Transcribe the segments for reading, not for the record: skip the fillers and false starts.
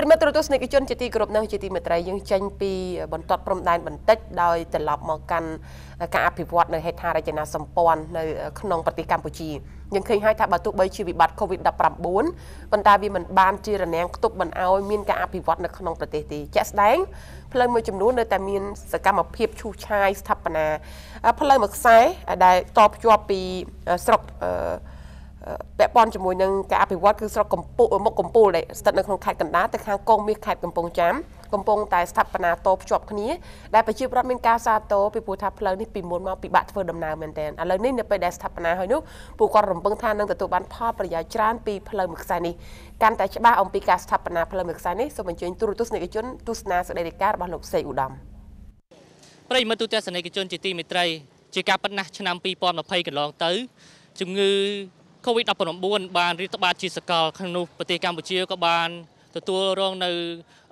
ប្រិមត្តទូរទស្សនិកជនជាទីគោរពនិងជាទីមេត្រីយើងចេញពីបន្ទាត់ព្រំដែនបន្តិចដោយត្រឡប់មកកាន់ការអភិវឌ្ឍនៅហេដ្ឋារចនាសម្ព័ន្ធនៅក្នុងប្រទេសកម្ពុជាយើងឃើញហើយថាបើទោះបីជាវិបត្តិ COVID-19 ប៉ុន្តែវាមិនបានជារនាំងគប់មិនឲ្យមានការអភិវឌ្ឍនៅក្នុងប្រទេសទេជាក់ស្ដែងផ្លូវមួយចំនួននៅតែមានសកម្មភាពឈូសឆាយស្ថាបនាផ្លូវមួយខ្សែដែលតភ្ជាប់ពីស្រុកពាក់ព័ន្ធជាមួយនឹងការអភិវឌ្ឍគឺស្រុកកំពូលមុខកំពូលដែលស្ថិតនៅក្នុងខេត្តកណ្ដាលទៅខាងកងមាសខេត្តកំពង់ចាមកំពុងតែស្ថាបនាតភ្ជាប់គ្នាដែលប្រជាពលរដ្ឋមានការសាទរពីព្រោះថាផ្លូវនេះពីមុនមកពិបាកធ្វើដំណើរមែនទែនឥឡូវនេះនៅពេលដែលស្ថាបនាហើយនោះពួកគាត់រំពឹងថានឹងទទួលបានផលប្រយោជន៍ច្រើនពីផ្លូវមួយខ្សែនេះកាន់តែច្បាស់អំពីការស្ថាបនាផ្លូវមួយខ្សែនេះសូមអញ្ជើញទូរទស្សនិកជនទស្សនាសេចក្តីរាយការណ៍របស់លោកសេកឧត្តមប្រិយមិត្តទូរទស្សនិកជនជាទីមេត្រីជាការប៉ុណ្ណោះឆ្នាំ2020កន្លងទៅជំងឺCOVID-19 បានរាតត្បាតជាសកលក្នុងនោះប្រទេសកម្ពុជាក៏បានទទួលរងនៅ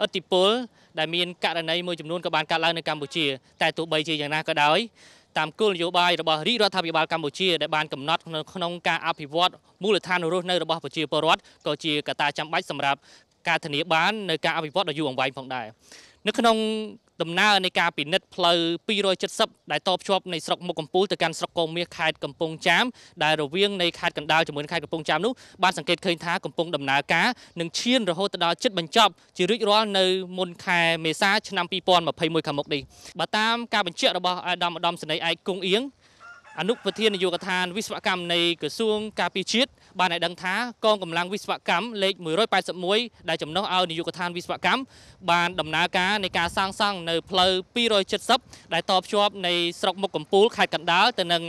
ឥទ្ធិពលដែលមានករណីមួយចំនួនក៏បានកើតឡើងនៅកម្ពុជាតែទោះបីជាយ៉ាងណាក៏ដោយតាមគោលនយោបាយរបស់រាជរដ្ឋាភិបាលកម្ពុជាដែលបានកំណត់ក្នុងការអភិវឌ្ឍមូលដ្ឋានរស់នៅរបស់ប្រជាពលរដ្ឋក៏ជាកត្តាចាំបាច់សម្រាប់ការធានាបាននៅការអភិវឌ្ឍដ៏យូរអង្វែងផងដែរនៅក្នុងដំណើរនៃការពិនិត្យផ្លូវ270ដែលតភ្ជាប់នៃស្រុកមុខកំពូលទៅកាន់ស្រុកកងមាសខេត្តកំពង់ចាមដែលរវាងនៃខេត្តកណ្ដាលជាមួយខេត្តកំពង់ចាមនោះបានសង្កេតឃើញថាកំពុងដំណើរការនិងឈានរហូតដល់ជិតបញ្ចប់ជារួចរាល់នៅមុនខែមេសាឆ្នាំ2021ខាងមុខនេះបើតាមការបញ្ជាក់របស់អាដាមសេនីយ៍ឯកគង់អៀងអនុប្រធាននាយកដ្ឋានវិស្វកម្មនៃក្រសួងការពារជាតិបានឲ្យដឹងថាកងកម្លាំងវិស្វកម្មលេខ181ដែលចំណុះឲ្យនាយកដ្ឋានវិស្វកម្មបានដំណើរការនៃការសាងសង់នៅផ្លូវ270ដែលតភ្ជាប់នៃស្រុកមុខកំពូលខេត្តកណ្ដាលទៅនឹង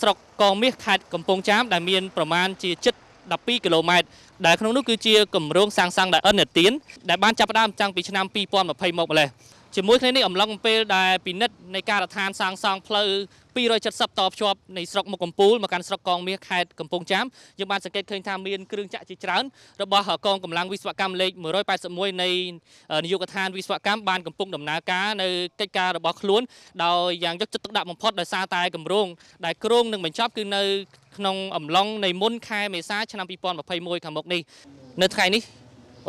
ស្រុកកងមាសខេត្តកំពង់ចាមដែលមានប្រមាណជាជិត12គីឡូម៉ែត្រដែលក្នុងនោះគឺជាគម្រោងសាងសង់ដែលអនុទានដែលបានចាប់ផ្ដើមតាំងពីឆ្នាំ2020មកម្ល៉េះជាមួយគ្នានេះអំឡុងពេលដែលពិនិត្យនៃការដ្ឋានសាងសង់ផ្លូវ270តភ្ជាប់នៃស្រុកមុខកំពូលមកកាន់ស្រុកកងមាសខេត្តកំពង់ចាមយើងបានសង្កេតឃើញថាមានគ្រឿងចក្រជាច្រើនរបស់កងកម្លាំងវិស្វកម្មលេខ181នៃនាយកដ្ឋានវិស្វកម្មបានកំពុងដំណើរការនៅកិច្ចការរបស់ខ្លួនដោយយ៉ាងយកចិត្តទុកដាក់បំផុតដោយសារតែគម្រោងដែលគ្រោងនឹងបញ្ចប់គឺនៅក្នុងអំឡុងនៃមុនខែមេសាឆ្នាំ2021ខាងមុខនេះនៅថ្ងៃនេះ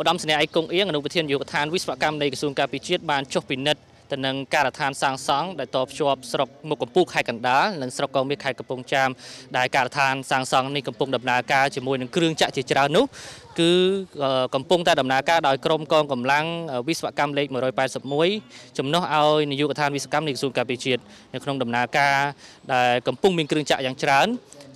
ឧត្តមសេនីយ៍ឯកគង់អៀងអនុប្រធាននាយកដ្ឋានវិស្វកម្មនៃក្រសួងការពារជាតិបានចុះពិនិត្យទៅនឹងការដ្ឋានសាងសង់ដែលតភ្ជាប់ស្រុកមុខកំពូលខេត្តកណ្ដាលនិងស្រុកកងមាសខេត្តកំពង់ចាមដែលការដ្ឋានសាងសង់នេះកំពុងដំណើរការជាមួយនឹងគ្រឿងចក្រជាច្រើននោះគឺកំពុងតែដំណើរការដោយក្រុមកងកម្លាំងវិស្វកម្មលេខ181ចំណុះឲ្យនាយកដ្ឋានវិស្វកម្មនៃក្រសួងការពារជាតិនៅក្នុងដំណើរការដែលកំពុងមានគ្រឿងចក្រយ៉ាងច្រើន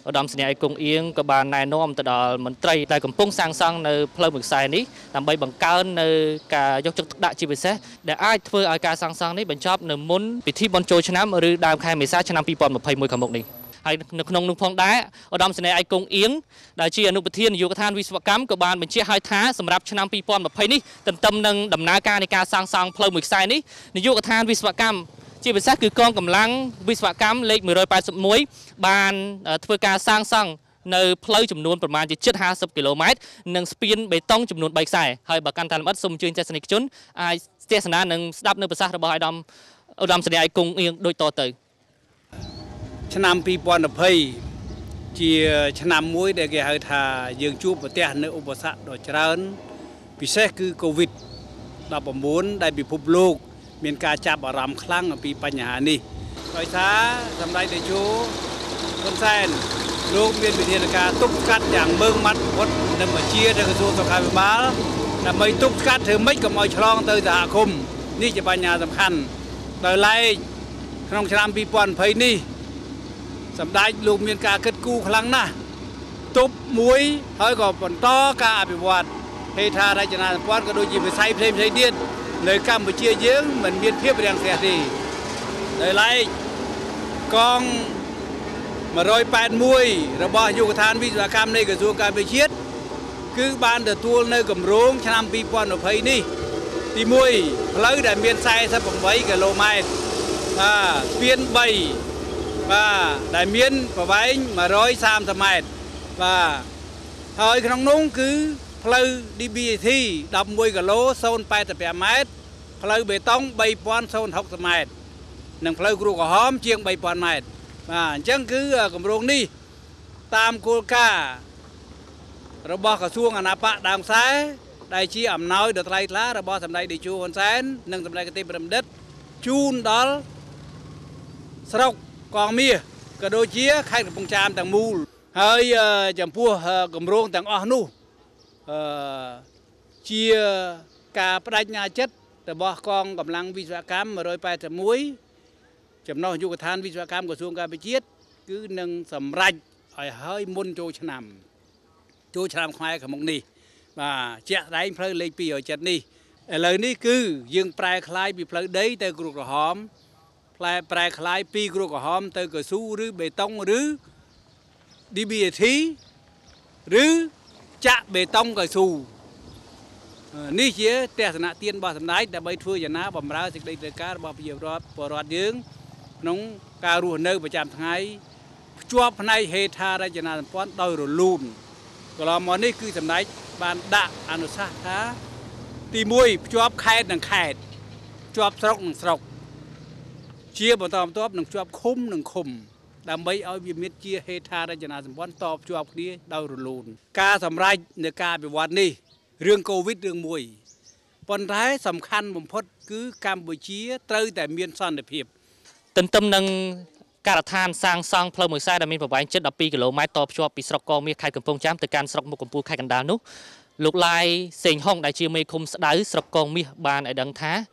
ឧត្តមសេនីយ៍ឯកគង់អៀងក៏បានណែនាំទៅដល់មន្ត្រីដែលកំពុងសាងសង់នៅផ្លូវមួយខ្សែនេះដើម្បីបង្កើននៅការយកចិត្តទុកដាក់ជាពិសេសដែលអាចធ្វើឲ្យការសាងសង់នេះបញ្ចប់នៅមុនពិធីបុណ្យចូលឆ្នាំឬដើមខែមេសាឆ្នាំ2021ខាងមុខនេះហើយនៅក្នុងនោះផងដែរឧត្តមសេនីយ៍ឯកគង់អៀងដែលជាអនុប្រធាននាយកដ្ឋានវិស្វកម្មក៏បានបញ្ជាក់ឲ្យថាសម្រាប់ឆ្នាំ2020នេះទន្ទឹមនឹងដំណើរការនៃការសាងសង់ផ្លូវមួយខ្សែនេះនាយកដ្ឋានវិស្វកម្មជាពិសេសគឺកងកម្លាំងវិស្វកម្មលេខ181បានធ្វើការសាងសង់នៅផ្លូវចំនួនប្រមាណជាជិត50គីឡូម៉ែត្រនិងស្ពានបេតុងចំនួន3ខ្សែហើយបើកាន់តែលម្អិតសូមអញ្ជើញទស្សនិកជនអាចទស្សនានិងស្ដាប់នៅប្រសាសន៍របស់ឧត្តមសេនីយ៍ឯកគង់អៀងដូចតទៅឆ្នាំ2020ជាឆ្នាំមួយដែលគេហៅថាយើងជួបប្រទះនៅឧបសគ្គដ៏ច្រើនពិសេសគឺ COVID-19 ដែលពិភពលោកមានការចាប់អារម្មណ៍ខ្លាំងអំពីបញ្ហានេះដោយសារសម្ដេចតេជោហ៊ុនសែនលោកមានវិធានការទប់ស្កាត់យ៉ាងម៉ឺងម៉ាត់បំផុតនឹងបញ្ជាទៅក្រសួងសុខាភិបាលដើម្បីទប់ស្កាត់ធ្វើម៉េចកុំឲ្យឆ្លងទៅសហគមន៍នេះជាបញ្ហាសំខាន់ដោយឡែកក្នុងឆ្នាំ2020នេះសម្ដេចលោកមានការគិតគូរខ្លាំងណាស់ទប់មួយហើយក៏បន្តការអភិវឌ្ឍហេដ្ឋារចនាសម្ព័ន្ធក៏ដូចជាវិស័យផ្សេងៗទៀតនៅកម្ពុជាយើងមិនមានភាពរាំងស្ទះទេដោយឡែកកង181របស់យុវដ្ឋានវិស្វកម្មនៃក្រសួងការពារជាតិគឺបានទទួលនៅគម្រោងឆ្នាំ2020នេះទី1ផ្លូវដែលមាន48គីឡូម៉ែត្របាទស្ពាន3បាទដែលមានប្រវែង130ម៉ែត្របាទហើយក្នុងនោះគឺផ្លូវ DBT 11 គីឡូ 0.85 ម៉ែត្រផ្លូវបេតុង 3060 ម៉ែត្រនិងផ្លូវគ្រូក្រហមជាង 3000 ម៉ែត្របាទអញ្ចឹងគឺគម្រោងនេះតាមគោលការណ៍របស់ក្រសួងអាណាបកដើមខ្សែ Đại chi ẩm nói được thay lá là bao thầm đại đi chu hồn sen nâng thầm đại cái tên đất chun đó sọc còn mía cả đôi chia khai được phong tràm tàng mù hơi chầm pua cầm rôn tàng o nu chia cả đại nhà chất từ bao con cầm lăng vi sạ cam mà rồi phải từ muối chầm nồi du than vi sạ cam của xuông cà bị chết cứ nâng sầm rạch ở hơi môn trôi chạm khoai cả mông nì và chẹt đáy phơi lên pì ở chẹt nì lời ní cứ dương prai khai bị phơi đấy tới cột cỏ hóm prai khai pì cột cỏ hóm tới cửa su rứ bê tông rứ đi bìa thí rứ chạ bê tông cửa su ní chia tè sanh tiên ba sanh đáy đã bay thưa nhà ná bầm ra dịch đây tới cá bầm bìa rót bờ rót dương nóng cà rùa nơi và chạm thái chua hôm nay hệ tha ra nhà ná con đòi rồi lùn còn là món này cứ sầm đáy ban đạ anh sát há ti muôi chop khai đằng khai chop sọc chia bọn tòm top đằng chop khum đằng khum đam mấy ao vi miết chia hết tha ra cho na sầm bón top chop đi đau rồi lùn ca sầm rai nè ca bị vặt nì riêng covid riêng muôi bọn thái sầm khăn bầm phất cứ Campuchia tới tại miền sơn để hiệp tận tâm năng Cả than sang sang phơi mùi sai đã mình phải bán chất đập pi kilo máy top cho bị sọc co mi khai cầm phong chám từ can sọc một cầm pu khai cầm đào nút lục lai sình hong đại chiêu mi khum đáy sọc co mi bàn ở đằng thá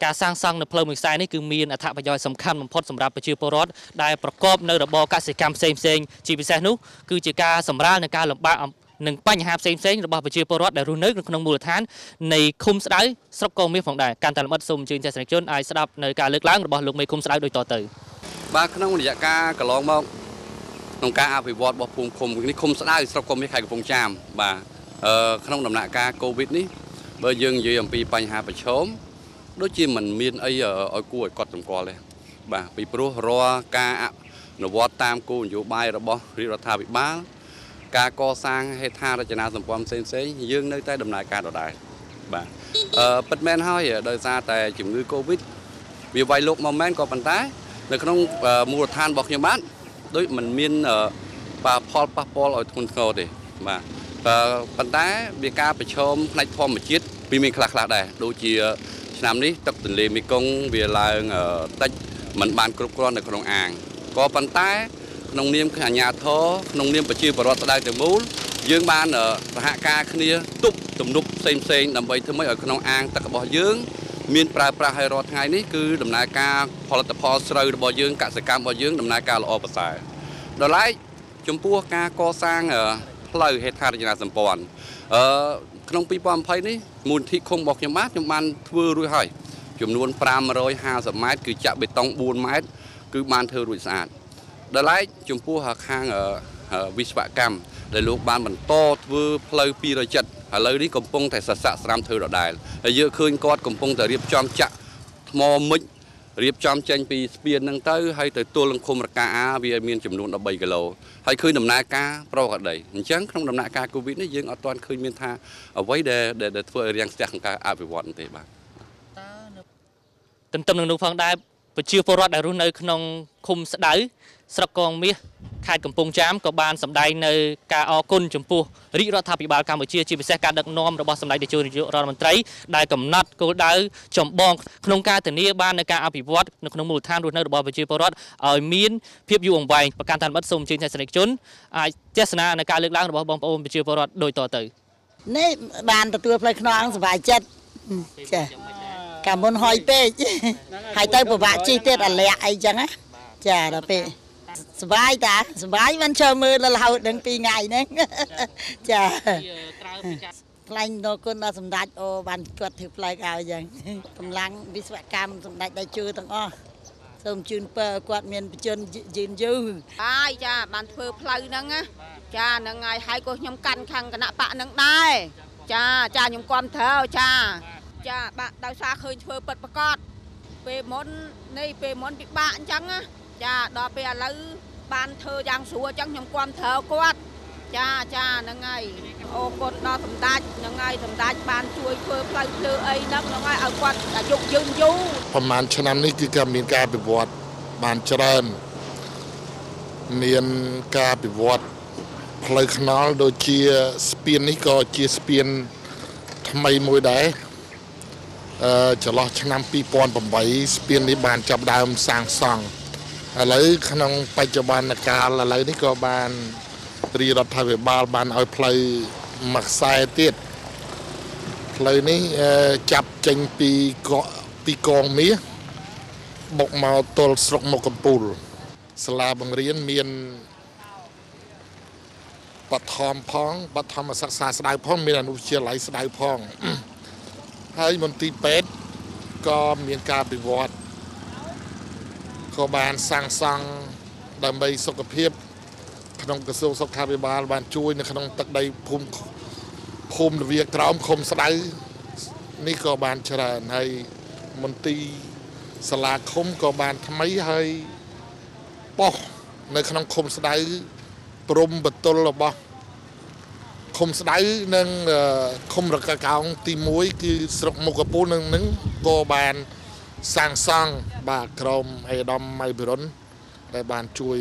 cả sang sang là phơi mùi sai này cứ miên ở tháp bây giờ sầm khăn một phốt sầm rạp bị chiêu porod đạiประกอบ nơi đập bò các sợi cam xem chỉ bị sai nút cứ chỉ ca sầm ra là ca làm ba nâng bánh hàm xem đập bò bị chiêu porod đại run nước trong mùa tháng này khum đáy sọc co mi phòng đại can tạm mất sum trên xe sạc chôn ai đập nơi cả lực láng đập bò lục mi khum đáy đôi tò tử បាទក្នុងរយៈកាលកន្លងមកក្នុងការអភិវឌ្ឍរបស់ភូមិឃុំនេះគុំស្ដៅស្រុកគុំនេះខែកំពង់ចាមបាទក្នុងដំណាក់កាលកូវីដនេះបើយើងនិយាយអំពីបញ្ហាប្រឈមដូចជាមិនមានអីឲ្យគួរឲ្យគាត់សម្គាល់ទេបាទពីព្រោះរាល់ការអនុវត្តតាមគោលនយោបាយរបស់រដ្ឋាភិបាលការកសាងហេដ្ឋារចនាសម្ព័ន្ធផ្សេងៗយើងនៅតែដំណើរការដដែលបាទ នៅក្នុងមូលដ្ឋានរបស់ខ្ញុំបានដូចមិនមានប៉ាផលប៉ះពាល់ឲ្យធ្ងន់ធ្ងរទេបាទប៉ុន្តែវាការប្រឈមផ្នែកធម្មជាតិវាមានខ្លះៗដែរដូចជាឆ្នាំនេះទឹកទន្លេមេគង្គវាឡើងតិចមិនបានគ្រប់គ្រាន់នៅក្នុងអាងក៏ប៉ុន្តែក្នុងនាម មានប្រាប្រាស់ឲ្យរត់ថ្ងៃនេះគឺដំណើរការផលិតផលស្រូវរបស់យើងកសិកម្មរបស់យើងដំណើរការល្អប្រសើរដល់ឡែកចំពោះការកសាងផ្លូវហេដ្ឋារចនាសម្ព័ន្ធក្នុង 2020នេះមូលនិធិឃុំរបស់ខ្ញុំបាទខ្ញុំបានធ្វើរួយហើយចំនួន550ម៉ែត្រគឺចាក់បេតុង4ម៉ែត្រគឺបានធ្វើរួចស្អាតដល់ឡែកចំពោះខាងវិស្វកម្មដែលលោកបានបន្តធ្វើផ្លូវ 2រយិតឥឡូវនេះកំពុងតែរៀបចំចាក់ថ្មមិច រៀបចំចេញពីស្ពានហ្នឹងទៅហើយទៅទួលលំគុំរកាវាមានចំនួន13គីឡូហើយឃើញដំណើរការប្រកបដោយអញ្ចឹងក្នុងដំណើរការគូវីដនេះយើងអត់ទាន់ឃើញមានថាអ្វីដែលធ្វើរាំងស្ទះក្នុងការអភិវត្តនៅក្នុងមូលដ្ឋានរស់នៅរបស់ប្រជាពលរដ្ឋឲ្យមានភាពយូរអង្វែងប្រកាន់តែមិនសូមចេញតែស្នេកជនអាចចេះស្នានៅការលើកឡើងរបស់បងប្អូនប្រជាពលរដ្ឋដោយតទៅនេះបានទទួលផ្លូវខ្នងសុវ័យចិត្តចាតែពេល ស្បាយតាស្បាយມັນឈើមើលលហូតនឹង Ban thơ giang xua chẳng nhầm quan thơ quát cha cha nâng ngày ô con đo thầm tách nâng ngày thầm tách ban chuối phơi phơi lư ấy nâng ngày ở quát cả dục dương du. Phần màn chân anh ấy cứ cầm miếng cá bị vót bàn chân miếng cá bị vót phơi khăn đôi chia spin ấy có chia spin ថ្មីមួយដែរចន្លោះឆ្នាំ2008ស្ពាននេះបានចាប់ដើមសាងសង់ឥឡូវក្នុងបច្ចុប្បន្នកាលឥឡូវនេះក៏បានរាជរដ្ឋាភិបាលបានឲ្យផ្លូវមួយខ្សែទៀតផ្លូវនេះចាប់ចេញពីកងមាសបុកមកទល់ស្រុកមុខកំពូលសាលាបង្រៀនមានបឋមផងបឋមសិក្សាស្ដៅផងមានអនុវិទ្យាល័យស្ដៅផងហើយមន្ទីរពេទ្យក៏មានការពិវត្តក៏បានសាងសង់ដើម្បីសុខភាពក្នុងក្រសួងសុខាភិបាលបានជួយនៅក្នុងទឹកដីភូមិរវាក្រោមឃុំស្ដៅនេះក៏បានច្រើនហើយមន្ទីរសាលាឃុំក៏បានថ្មីហើយប៉ុស្តិ៍នៅក្នុងឃុំស្ដៅព្រំបទលរបស់ឃុំស្ដៅនិងឃុំរកកោងទី1គឺស្រុកមុខកពូលនឹងក៏បានសាងសង់បាទក្រុមអេដាមម៉ៃបិរុនដែលបានជួយ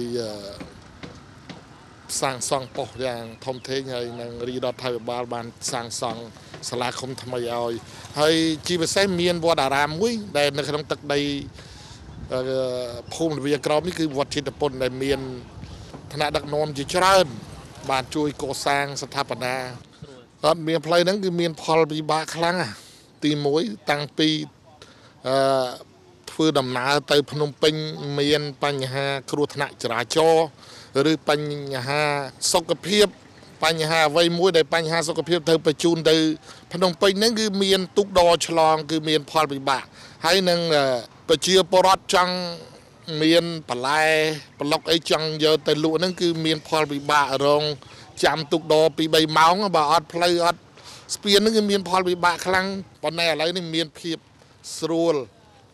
សាងសង់ប៉ុស្តិ៍យ៉ាងធំធេងហើយនឹងរាជរដ្ឋាភិបាលបានសាងសង់សាលាឃុំថ្មីឲ្យហើយជាពិសេសមានវត្តអារាមមួយដែលនៅក្នុងទឹកដីភូមិរវាក្រោមនេះគឺវត្តចិត្តពុនដែលមានថ្នាក់ដឹកនាំជាច្រើនបានជួយកសាងស្ថាបនាអត់មានផ្លូវហ្នឹងគឺមានផលវិបាកខ្លាំងណាស់ទី1តាំងពីធ្វើដំណើរទៅភ្នំពេញមានបញ្ហាគ្រោះថ្នាក់ចរាចរណ៍ឬបញ្ហាសុខភាពបញ្ហាអ្វីមួយដែលបញ្ហាសុខភាពត្រូវបញ្ជូនទៅភ្នំពេញហ្នឹងគឺមានទុកដកឆ្លងគឺមានផលវិបាកហើយនឹងប្រជាពលរដ្ឋចង់មានបន្លែប្លុកអីចង់យកទៅលក់ហ្នឹងគឺមានផលវិបាករងចាំទុកដកពី3ម៉ោងបើអត់ផ្លូវអត់ស្ពានហ្នឹងគឺមានផលវិបាកខ្លាំងប៉ុន្តែឥឡូវនេះមានភាពស្រួល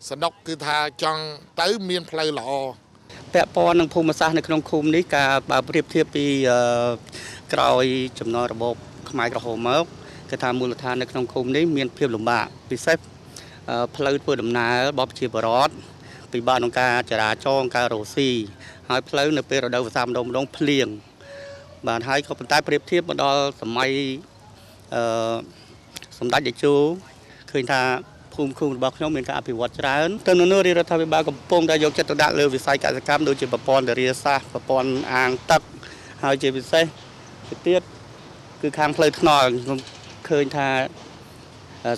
សណ្ដុកគឺថាចង់ទៅមានផ្លូវល្អពាក់ព័ន្ធនឹងភូមិសាស្ត្រនៅក្នុងឃុំនេះការបើប្រៀបធៀបពីក្រោយចំណងរបបខ្មែរក្រហមមកគឺថាមូលដ្ឋាននៅក្នុងឃុំនេះមានភាពលំបាកពិសេសផ្លូវធ្វើដំណើររបស់ប្រជាពលរដ្ឋពិបាកក្នុងការចរាចរណ៍ការរស់ស៊ីហើយផ្លូវនៅពេលរដូវវស្សាម្ដងភ្លៀងបាទហើយក៏ប៉ុន្តែប្រៀបធៀបមកដល់សម័យសម្ដេចតេជោឃើញថាភូមិឃុំរបស់ខ្ញុំមានការអភិវឌ្ឍច្រើនទៅនៅនោះរាជរដ្ឋាភិបាលកំពុងតែយកចិត្តទុកដាក់លើវិស័យកសិកម្មដូចជាប្រព័ន្ធធារាសាស្ត្រប្រព័ន្ធអាងទឹកហើយជាពិសេសទៅទៀតគឺខាងផ្លូវថ្នល់ខ្ញុំឃើញថា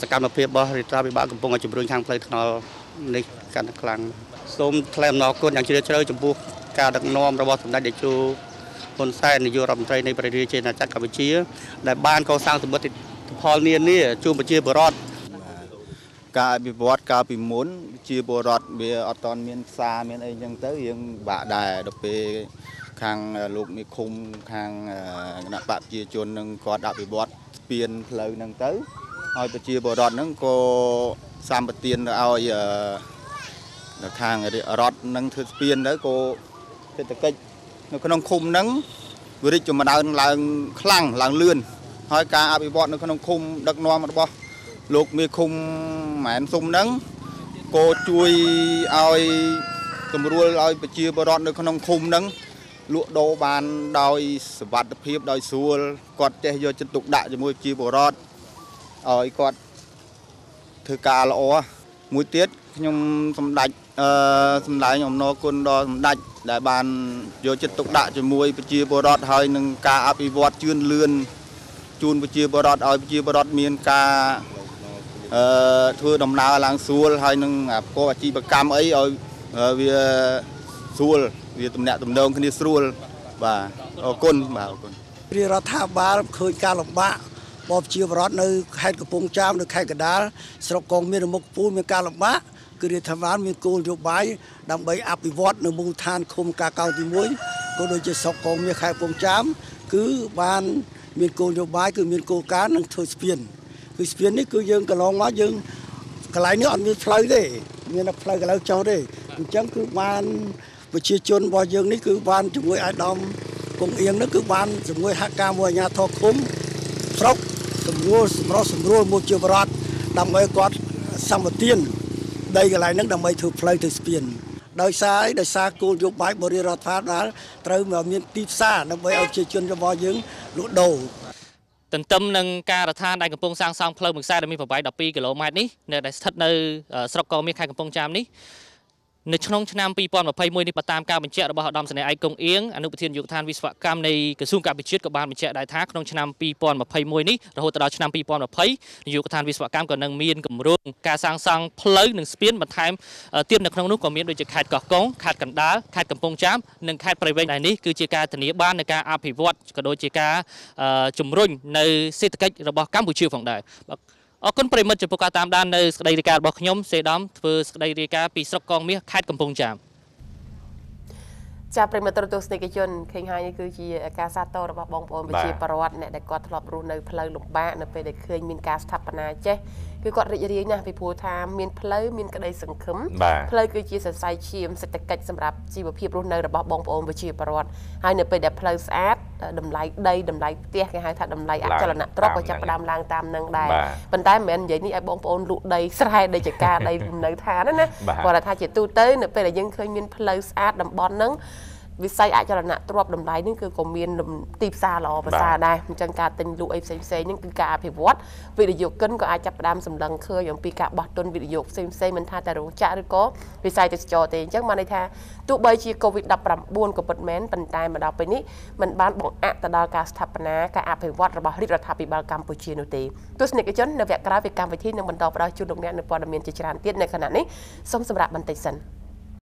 សកម្មភាពរបស់រាជរដ្ឋាភិបាលកំពុងតែជំរុញខាងផ្លូវថ្នល់នេះកាន់តែខ្លាំងសូមថ្លែងអំណរគុណយ៉ាងជ្រាលជ្រៅចំពោះការដឹកនាំរបស់សម្ដេចតេជោហ៊ុនសែននាយករដ្ឋមន្ត្រីនៃព្រះរាជាណាចក្រកម្ពុជាដែលបានកសាងសម្បត្តិផលនានាជូនប្រជាពលរដ្ឋការអភិវឌ្ឍកាលពីមុនជាពលរដ្ឋវាអត់តន់មានផ្សារមានអីចឹងទៅយើងបាក់ដែរដល់ពេលខាងលោកមេឃុំខាងគណៈបព្វជិជននឹងគាត់អភិវឌ្ឍស្ពានផ្លូវហ្នឹងទៅហើយប្រជាពលរដ្ឋហ្នឹងក៏សម្បទានទៅឲ្យខាងរដ្ឋនឹងធ្វើស្ពានទៅក៏សេដ្ឋកិច្ចនៅក្នុងឃុំហ្នឹងវារីកចម្រើនឡើងខ្លាំងឡើងលឿនហើយការអភិវឌ្ឍនៅក្នុងឃុំដឹកនាំរបស់លោកមេឃុំម៉ែនសុំហ្នឹងក៏ជួយឲ្យកម្រួលឲ្យប្រជាពលរដ្ឋនៅក្នុងឃុំហ្នឹងលក់ដូរបានដោយសុវត្ថិភាពដោយស្រួលគាត់ចេះយកចិត្តទុកដាក់ជាមួយប្រជាពលរដ្ឋឲ្យគាត់ធ្វើការល្អមួយទៀតខ្ញុំសម្ដេចសម្ដែងអំណរគុណដល់សម្ដេចដែលបានយកចិត្តទុកដាក់ជាមួយប្រជាពលរដ្ឋហើយនឹងការអភិវឌ្ឍជឿនលឿនជូនប្រជាពលរដ្ឋឲ្យប្រជាពលរដ្ឋមានការធ្វើដំណើរឡើងស្រួលហើយនឹងកោអាជីវកម្មអីឲ្យវាស្រួលវាទំនាក់ទំនងគ្នាស្រួលបាទអរគុណបាទអរគុណព្រះរដ្ឋាភិបាលឃើញការលំបាករបស់ប្រជាពលរដ្ឋនៅខេត្តកំពង់ចាមនៅខេត្តកណ្ដាលស្រុកកងមានមុខពូលមានការលំបាកគឺរដ្ឋាភិបាលមានគោលនយោបាយដើម្បីអភិវឌ្ឍនៅមូលដ្ឋានឃុំកាកោទី1ក៏ដូចជាស្រុកកងមានខេត្តកំពង់ចាមគឺបានមានគោលនយោបាយគឺមានគោលការណ៍នឹងធ្វើស្ពានគឺស្ពាននេះគឺយើងកន្លងមកយើងកន្លែងនេះអត់មានផ្លូវទេមានតែផ្លូវកន្លងចោះទេអញ្ចឹងគឺបានប្រជាជនរបស់យើងនេះគឺបានជាមួយអាយដាមកុងអៀងនេះគឺបានជាមួយហត្ថលេខាមួយអាជ្ញាធរឃុំស្រុកសម្រួលសម្រុះសម្រួលមកជាបរដ្ឋដើម្បីគាត់សម្បទានដីកន្លែងហ្នឹងដើម្បីធ្វើផ្លូវធ្វើស្ពានដោយសារគោលនយោបាយបរិរដ្ឋាភិបាលត្រូវមានទីផ្សារដើម្បីឲ្យប្រជាជនរបស់យើងលក់ដូរ នៅដែលស្ថិតនៅស្រុកកោមាសខេត្តកំពង់ចាមនេះ អរគុណប្រិមិត្តចំពោះការតាមដាននៅសេចក្តីរាយការណ៍របស់ខ្ញុំសេដាមធ្វើសេចក្តីរាយការណ៍ពីស្រុកកោមាសខេត្តកំពង់ចាម ចាប្រិមត្តទស្សនិកជនឃើញហើយនេះគឺជាការសាទររបស់បងប្អូនប្រជាពលរដ្ឋអ្នកដែលគាត់ធ្លាប់រស់នៅផ្លូវលំបាកនៅពេលដែលឃើញមានការស្ថាបនាចេះគឺគាត់រីករាយណាស់ពីព្រោះថាមានផ្លូវមានក្តីសង្ឃឹមផ្លូវគឺជាសរសៃឈាមសេដ្ឋកិច្ចសម្រាប់ជីវភាពរស់នៅរបស់បងប្អូនប្រជាពលរដ្ឋហើយនៅពេលដែលផ្លូវស្អាតតម្លៃដីតម្លៃផ្ទះគេហៅថាតម្លៃអចលនទ្រព្យក៏ចាប់ផ្ដើមឡើងតាមនឹងដែរប៉ុន្តែមិនមែននិយាយនេះឲ្យបងប្អូនលក់ដីស្រែដែលចកាដីលំនៅឋានណាបាទគាត់ថាជាទូទៅនៅពេលដែលយើងឃើញមានផ្លូវស្អាតតំបន់ហ្នឹង វិស័យអចលនទ្រព្យតម្លៃនេះគឺក៏មានលំទីផ្សារល្អប្រសើរដែរអញ្ចឹងការទិញលក់អីផ្សេងៗហ្នឹងគឺការអភិវឌ្ឍវិនិយោគកិនក៏អាចចាប់ផ្ដើមសម្លឹងឃើញអំពីការបាត់ទុនវិនិយោគផ្សេងៗមិនថាតែរោងចក្រឬក៏វិស័យទេសចរណ៍ទេអញ្ចឹងបានន័យថាទោះបីជាកូវីដ-19 ក៏ពិតមែនប៉ុន្តែមកដល់ពេលនេះមិនបានបង្អាក់ទៅដល់ការស្ថាបនាការអភិវឌ្ឍរបស់រដ្ឋាភិបាលកម្ពុជានោះទេទស្សនិកជននៅវគ្គក្រោយពីកម្មវិធីនឹងបន្តផ្ដល់ជូនលោកអ្នកនៅព័ត៌មានជាច្រើនទៀតនៅខណៈនេះសូមសម្រាប់បន្តិចសិន